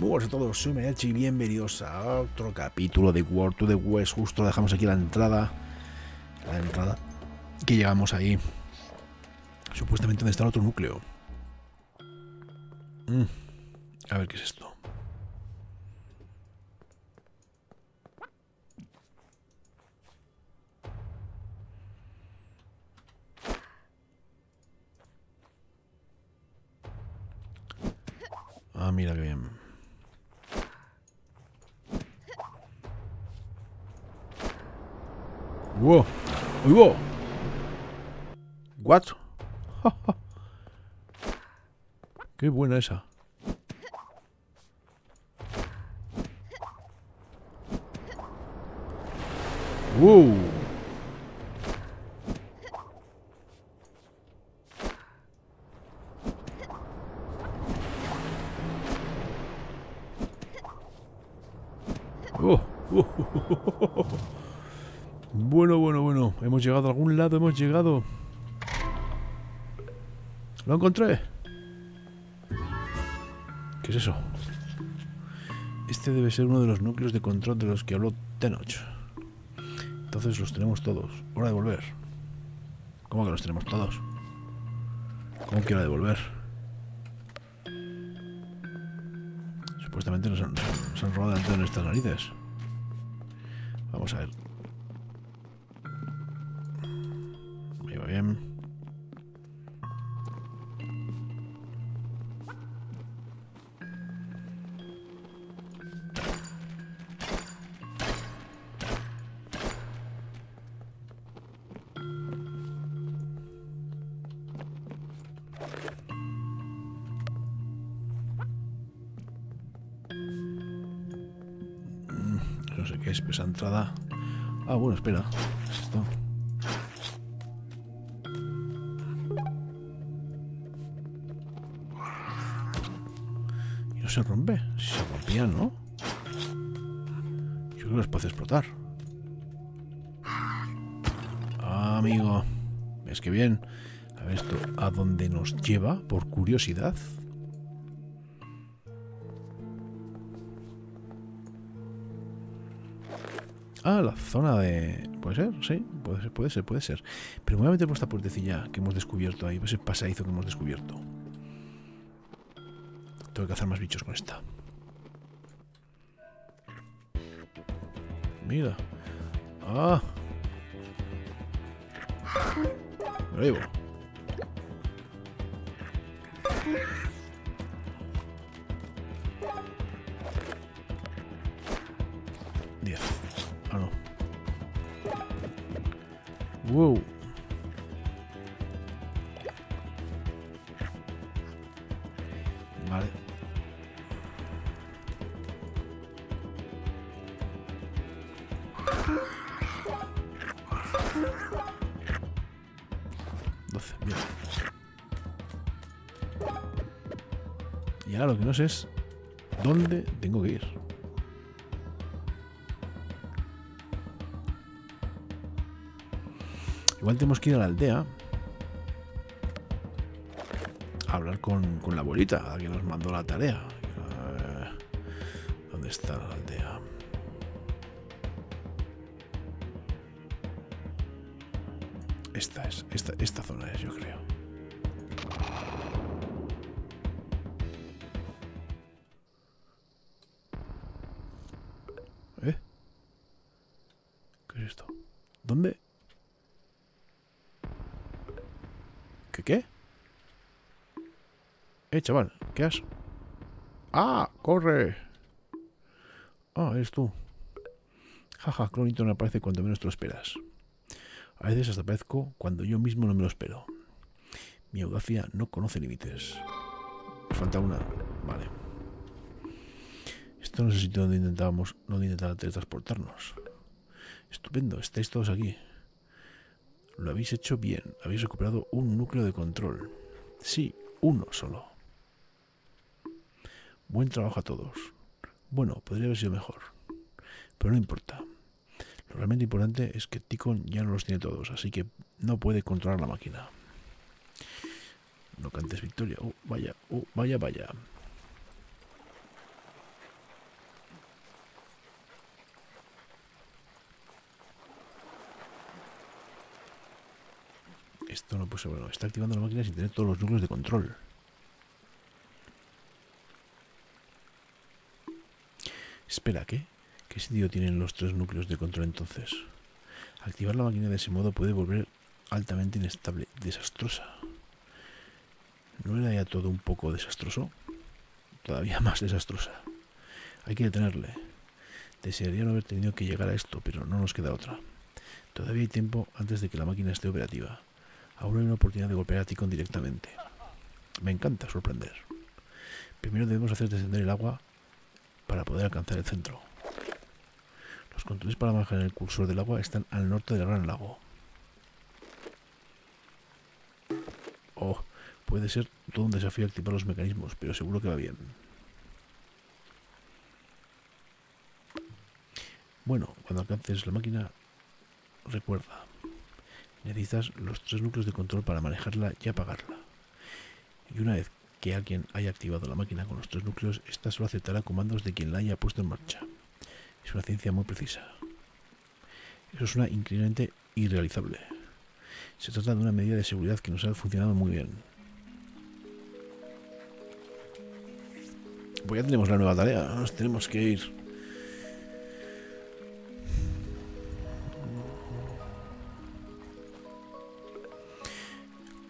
Buenas a todos, soy Mariatxi y bienvenidos a otro capítulo de World to the West. Justo dejamos aquí la entrada que llegamos ahí, supuestamente donde está el otro núcleo. A ver qué es esto. Ah, mira qué bien. ¡Wow! ¡Uy, wow! ¿What? ¡Qué buena esa! ¡Wow! Bueno, bueno, bueno. Hemos llegado a algún lado, hemos llegado. Lo encontré. ¿Qué es eso? Este debe ser uno de los núcleos de control de los que habló Tenoch. Entonces los tenemos todos. Hora de volver. ¿Cómo que los tenemos todos? ¿Cómo que hora de volver? Supuestamente nos han robado antes de nuestras narices. Vamos a ver. Me va bien. No sé qué es esa entrada. Ah, bueno, espera. Esto. ¿Y no se rompe? Si se rompía, ¿no? Yo creo que los puedo explotar. Ah, amigo. ¿Ves que bien? A ver esto. ¿A dónde nos lleva? Por curiosidad. Ah, la zona de... ¿Puede ser? Sí, puede ser. Pero me voy a meter por esta puertecilla que hemos descubierto ahí, ese pasadizo que hemos descubierto. Tengo que hacer más bichos con esta. Mira. Ah. Me lo llevo. Wow. Vale. Doce, bien. Y ahora lo que no sé es dónde tengo que ir. Igual tenemos que ir a la aldea a hablar con la abuelita que nos mandó la tarea. ¿Dónde está la aldea? Esta es, esta zona es, yo creo. ¿Eh? ¿Qué es esto? ¿Dónde? ¿Qué? Chaval, ¿qué has? ¡Ah! ¡Corre! Ah, eres tú. Jaja, Clonington aparece cuando menos te lo esperas. A veces hasta aparezco cuando yo mismo no me lo espero. Mi audacia no conoce límites. Nos falta una. Vale. Esto no es el sitio donde intentábamos, teletransportarnos. Estupendo, estáis todos aquí. Lo habéis hecho bien. Habéis recuperado un núcleo de control. Sí, uno solo. Buen trabajo a todos. Bueno, podría haber sido mejor. Pero no importa. Lo realmente importante es que Ticon ya no los tiene todos, así que no puede controlar la máquina. No cantes victoria. Oh, vaya, vaya. Esto no puse, bueno, está activando la máquina sin tener todos los núcleos de control. Espera, ¿qué? ¿Qué sentido tienen los tres núcleos de control entonces? Activar la máquina de ese modo puede volver altamente inestable, desastrosa. ¿No era ya todo un poco desastroso? Todavía más desastrosa. Hay que detenerle. Desearía no haber tenido que llegar a esto, pero no nos queda otra. Todavía hay tiempo antes de que la máquina esté operativa. Aún hay una oportunidad de golpear a Ticon directamente. Me encanta sorprender. Primero debemos hacer descender el agua para poder alcanzar el centro. Los controles para manejar el cursor del agua están al norte del gran lago. Oh, puede ser todo un desafío activar los mecanismos, pero seguro que va bien. Bueno, cuando alcances la máquina, recuerda, necesitas los tres núcleos de control para manejarla y apagarla. Y una vez que alguien haya activado la máquina con los tres núcleos, esta solo aceptará comandos de quien la haya puesto en marcha. Es una ciencia muy precisa. Eso suena increíblemente irrealizable. Se trata de una medida de seguridad que nos ha funcionado muy bien. Pues ya tenemos la nueva tarea, nos tenemos que ir.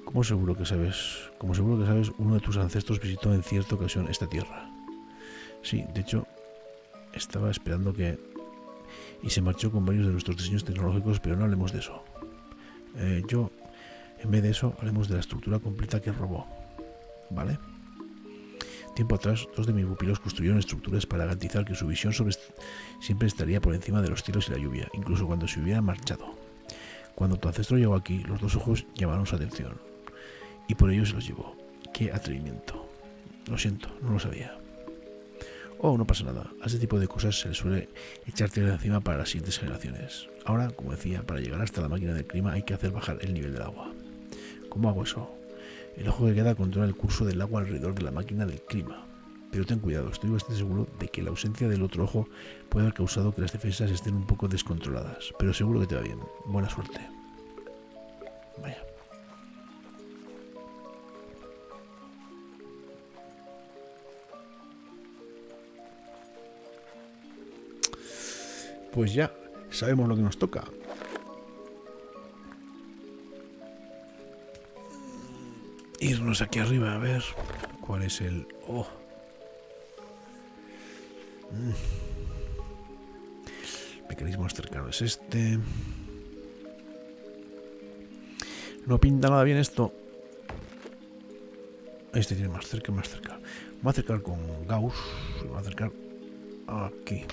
Como seguro que sabes, uno de tus ancestros visitó en cierta ocasión esta tierra. Sí, de hecho, estaba esperando que... Y se marchó con varios de nuestros diseños tecnológicos, pero no hablemos de eso. En vez de eso, hablemos de la estructura completa que robó. ¿Vale? Tiempo atrás, dos de mis pupilos construyeron estructuras para garantizar que su visión siempre estaría por encima de los cielos y la lluvia, incluso cuando se hubiera marchado. Cuando tu ancestro llegó aquí, los dos ojos llamaron su atención. Y por ello se los llevó. ¡Qué atrevimiento! Lo siento, no lo sabía. Oh, no pasa nada. A este tipo de cosas se le suele echar tierra encima para las siguientes generaciones. Ahora, como decía, para llegar hasta la máquina del clima hay que hacer bajar el nivel del agua. ¿Cómo hago eso? El ojo que queda controla el curso del agua alrededor de la máquina del clima. Pero ten cuidado, estoy bastante seguro de que la ausencia del otro ojo puede haber causado que las defensas estén un poco descontroladas. Pero seguro que te va bien. Buena suerte. Vaya. Pues ya, sabemos lo que nos toca. Irnos aquí arriba, a ver cuál es el... Oh. El mecanismo más cercano es este. No pinta nada bien esto. Este tiene más cerca, más cerca. Me voy a acercar con Gauss. Me voy a acercar aquí.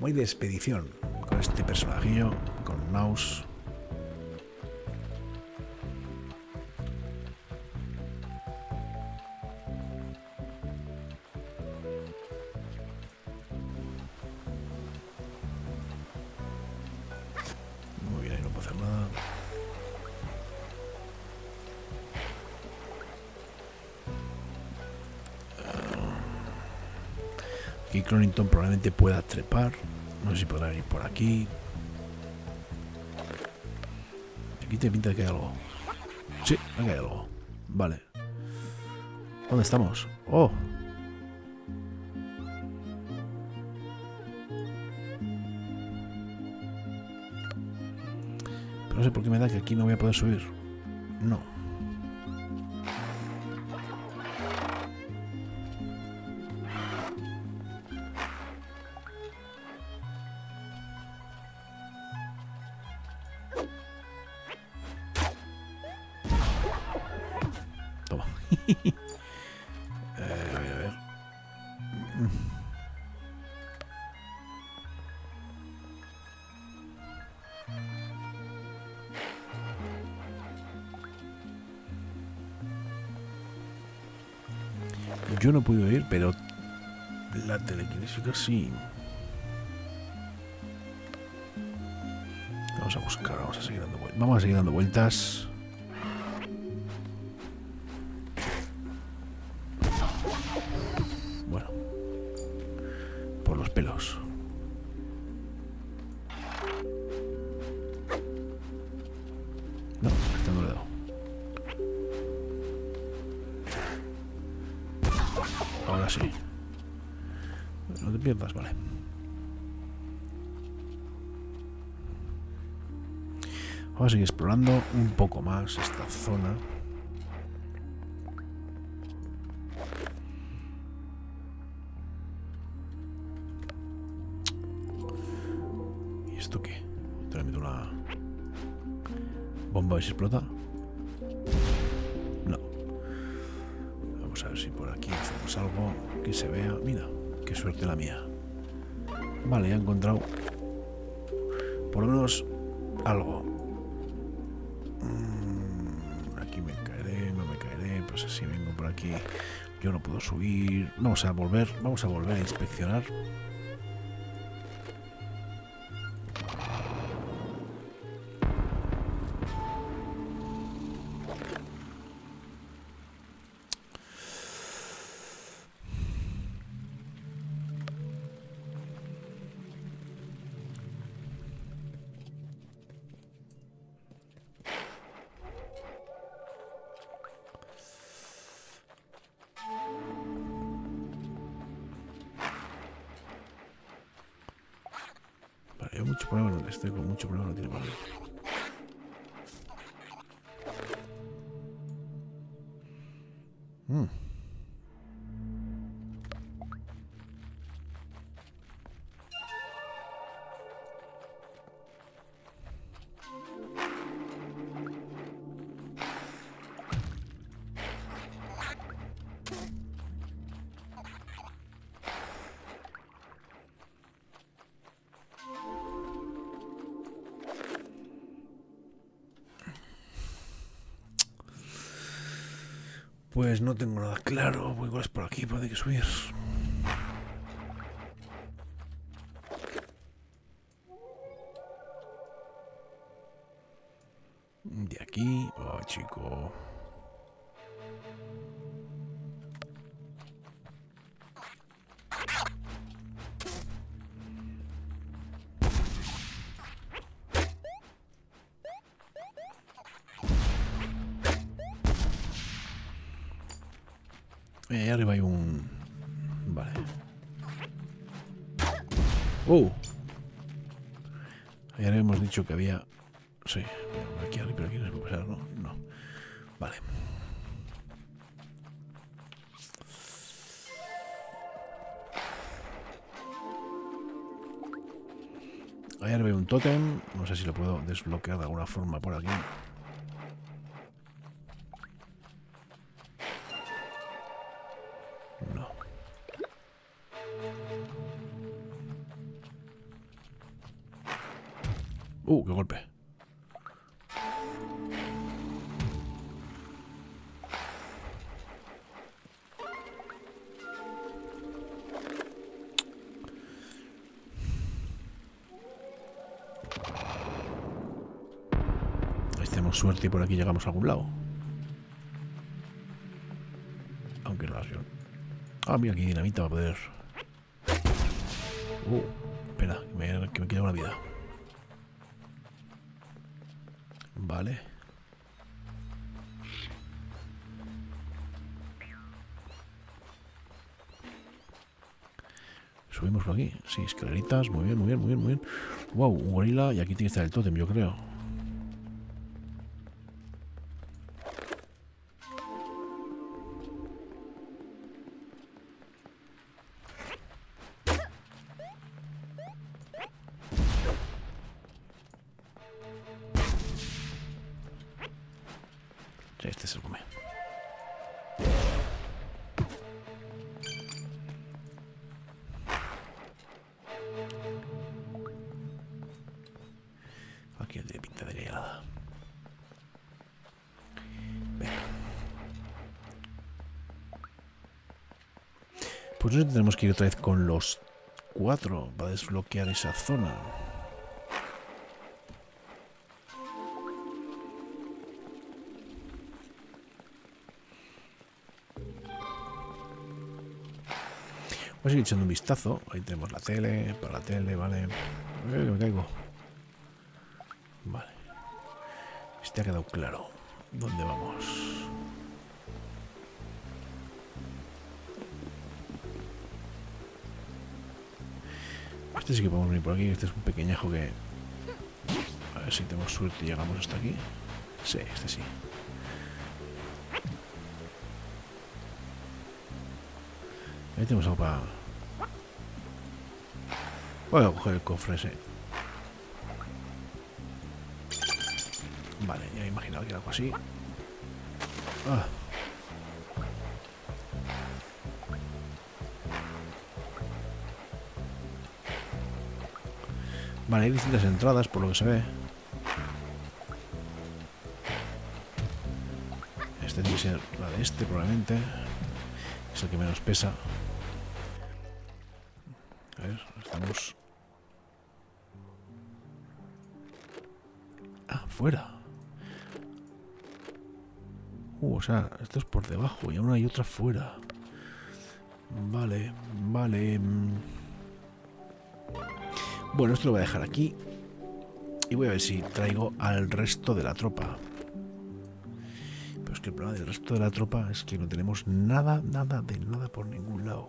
Voy de expedición con este personajillo, con Knaus. Muy bien, ahí no puedo hacer nada. Aquí Clonington probablemente pueda trepar. No sé si podrá venir por aquí. Aquí te pinta que hay algo. Sí, aquí hay algo. Vale. ¿Dónde estamos? ¡Oh! Pero no sé por qué me da que aquí no voy a poder subir. No. A ver. Yo no puedo ir, pero la telequinésica sí. Vamos a buscar, vamos a seguir dando vueltas. Ahora sí. No te pierdas, vale. Ahora sigue explorando un poco más esta zona. ¿Y esto qué? Te le meto una bomba y se explota. No. Vamos a ver si por aquí hacemos algo que se vea. Mira, qué suerte la mía. Vale, ya he encontrado por lo menos algo. Aquí me caeré, no me caeré, pues así vengo por aquí. Yo no puedo subir. Vamos a volver a inspeccionar. Mucho problema no estoy con mucho problema no tiene problema. Pues no tengo nada claro, voy igual es por aquí, pero hay que subir. De aquí, oh chico. Ahí arriba hay un... Vale. ¡Oh! Ahí arriba hemos dicho que había... Sí, pero aquí no se puede pasar, ¿no? No. Vale. Ahí arriba hay un tótem. No sé si lo puedo desbloquear de alguna forma por aquí. ¡Qué golpe! Ahí tenemos suerte y por aquí llegamos a algún lado. Aunque no las vio. Ah, mira, aquí dinamita va a poder... Espera, que me queda una vida. Vale. Subimos por aquí. Sí, escaleritas. Muy bien, muy bien, muy bien, muy bien. Wow, un gorila. Y aquí tiene que estar el tótem, yo creo. Este se lo come. Aquí el de pinta de helada. Venga. Pues eso, tenemos que ir otra vez con los 4 para desbloquear esa zona. Voy a seguir echando un vistazo. Ahí tenemos la tele, para la tele, vale. Me caigo. Vale. Este ha quedado claro. ¿Dónde vamos? Este sí que podemos venir por aquí. Este es un pequeñajo que... A ver si tenemos suerte y llegamos hasta aquí. Sí, este sí. Ahí tenemos algo para... Voy a coger el cofre ese. Vale, ya he imaginado que era algo así. Ah. Vale, hay distintas entradas por lo que se ve. Este tiene que ser la de este probablemente. Es el que menos pesa. A ver, estamos... Ah, fuera. O sea, esto es por debajo y aún hay otra fuera. Vale, vale. Bueno, esto lo voy a dejar aquí. Y voy a ver si traigo al resto de la tropa. Pero es que el problema del resto de la tropa es que no tenemos nada, nada de nada por ningún lado.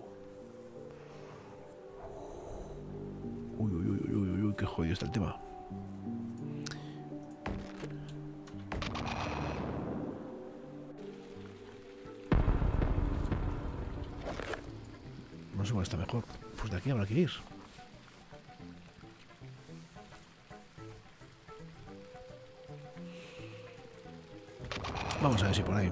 Uy, uy, uy, uy, uy, uy, qué jodido está el tema. No sé cuál está mejor. Pues de aquí habrá que ir. Vamos a ver si por ahí.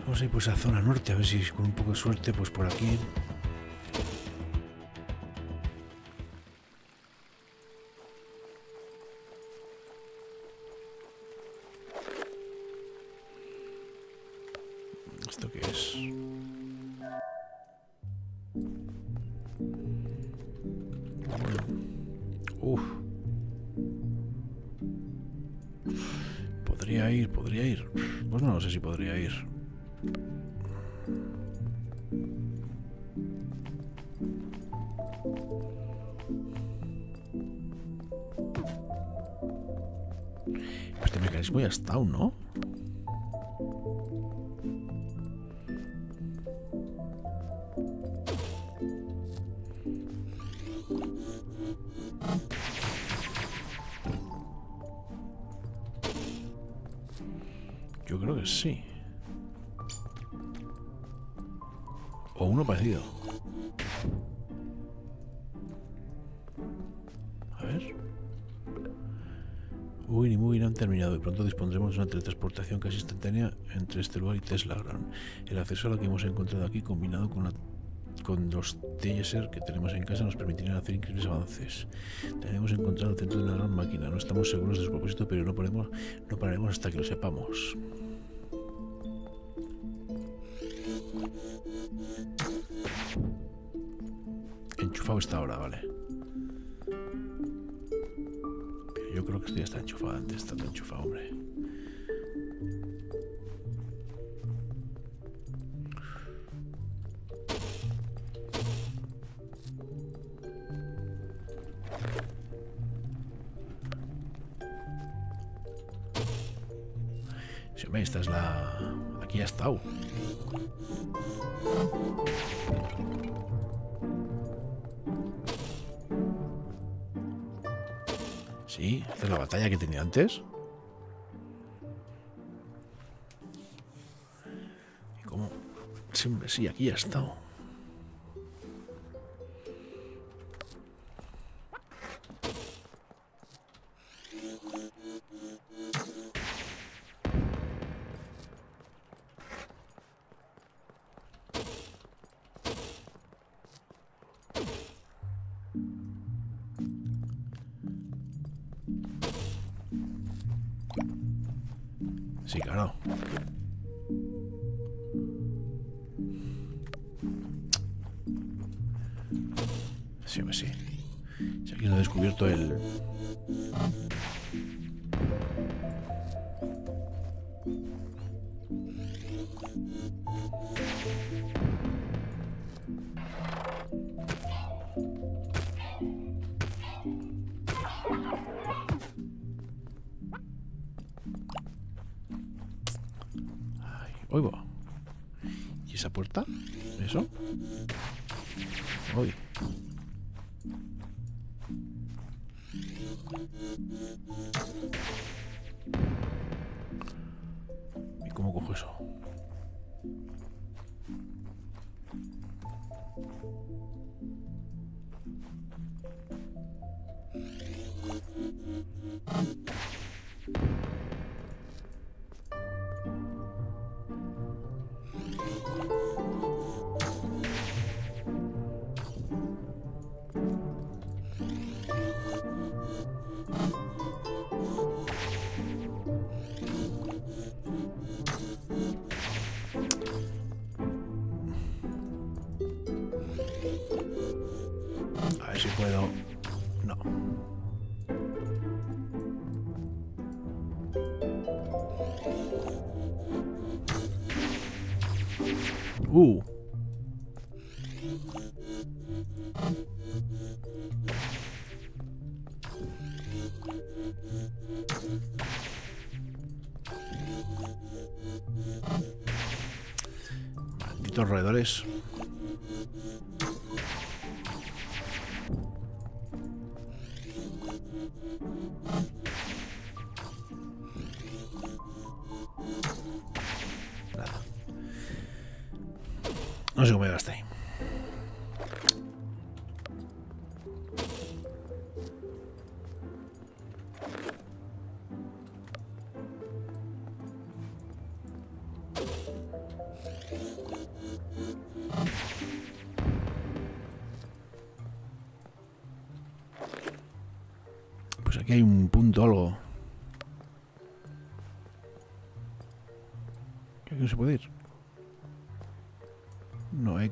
Vamos a ir pues a zona norte, a ver si con un poco de suerte pues por aquí. ¿Esto qué es? Uf. Podría ir, podría ir. Pues no lo sé si podría ir. Este mecanismo ya está, ¿no? Yo creo que sí. O uno parecido. A ver. Uy, ni muy bien han terminado. Y pronto dispondremos de una teletransportación casi instantánea entre este lugar y Tesla Grand. El acceso a lo que hemos encontrado aquí, combinado con los Tesser que tenemos en casa, nos permitirán hacer increíbles avances. Tenemos encontrado el centro de una gran máquina. No estamos seguros de su propósito, pero no pararemos hasta que lo sepamos. Enchufado está ahora, vale. Pero yo creo que esto ya está enchufado antes, está todo enchufado, hombre. Esta es la... Aquí ya está. Sí, esta es la batalla que tenía antes. ¿Y cómo? Siempre sí, aquí ya está. Sí, claro. Sí, hombre, sí. Si aquí no he descubierto el... Uy, va. ¿Y esa puerta? ¿Eso? Uy. ¿Y cómo cojo eso? Malditos roedores. Nada. No sé cómo llegar hasta ahí.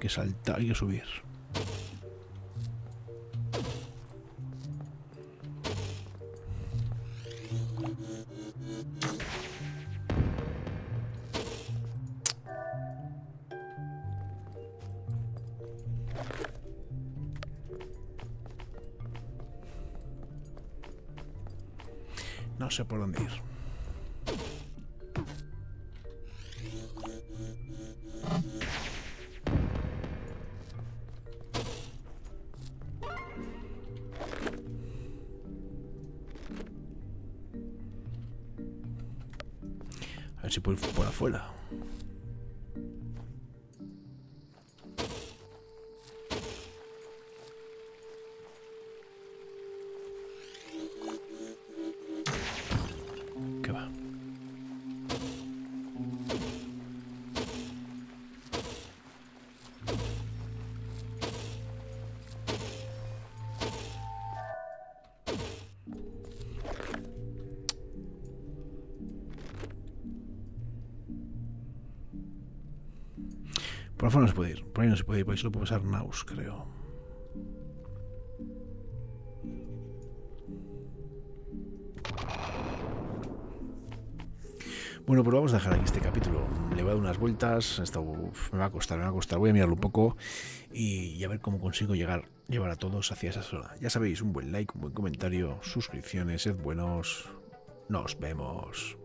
Saltar, hay que subir. No sé por dónde ir. Por afuera. ¿Qué va? Por afuera no se puede ir, por ahí no se puede ir, por ahí solo puede pasar Knaus, creo. Bueno, pues vamos a dejar aquí este capítulo. Le voy a dar unas vueltas, esto me va a costar, voy a mirarlo un poco y a ver cómo consigo llevar a todos hacia esa zona. Ya sabéis, un buen like, un buen comentario, suscripciones, sed buenos. Nos vemos.